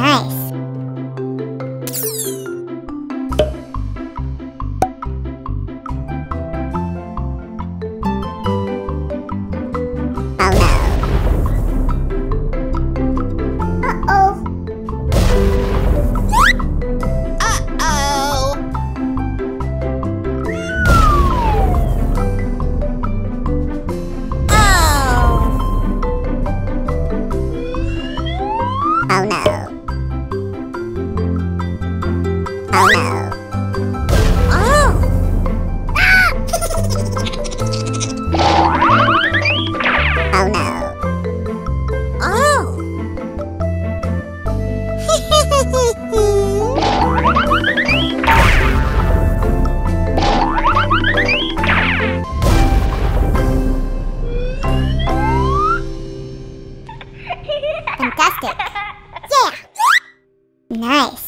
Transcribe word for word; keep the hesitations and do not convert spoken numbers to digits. Nice. Fantastic. Yeah. Nice.